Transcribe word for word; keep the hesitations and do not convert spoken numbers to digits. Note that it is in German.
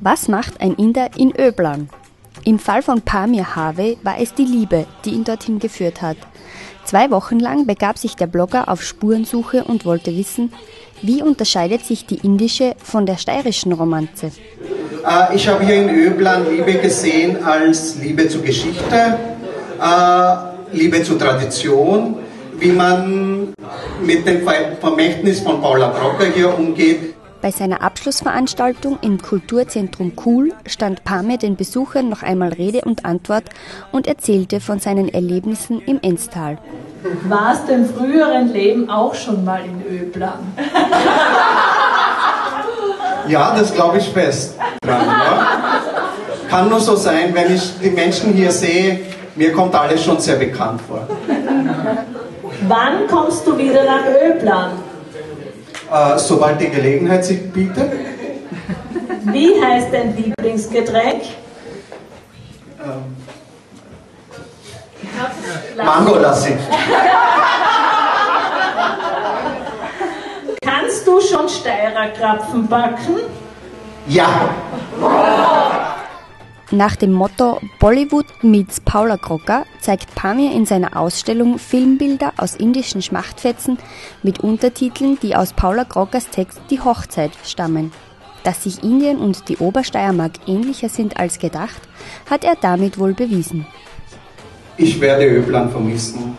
Was macht ein Inder in Öblan? Im Fall von Pamir Harvey war es die Liebe, die ihn dorthin geführt hat. Zwei Wochen lang begab sich der Blogger auf Spurensuche und wollte wissen, wie unterscheidet sich die indische von der steirischen Romanze? Äh, ich habe hier in Öblan Liebe gesehen als Liebe zur Geschichte, äh, Liebe zur Tradition, wie man mit dem Vermächtnis von Paula Grogger hier umgeht. Bei seiner Abschlussveranstaltung im Kulturzentrum ku:L stand Pamir den Besuchern noch einmal Rede und Antwort und erzählte von seinen Erlebnissen im Ennstal. Warst du im früheren Leben auch schon mal in Öblan? Ja, das glaube ich fest dran, ja. Kann nur so sein, wenn ich die Menschen hier sehe, mir kommt alles schon sehr bekannt vor. Wann kommst du wieder nach Öblan? Uh, sobald die Gelegenheit sich bietet. Wie heißt dein Lieblingsgetränk? Uh, Mango-Lassi. Kannst du schon Steirer Krapfen backen? Ja. Nach dem Motto Bollywood meets Paula Grogger zeigt Pamir in seiner Ausstellung Filmbilder aus indischen Schmachtfetzen mit Untertiteln, die aus Paula Groggers Text Die Hochzeit stammen. Dass sich Indien und die Obersteiermark ähnlicher sind als gedacht, hat er damit wohl bewiesen. Ich werde Öblan vermissen.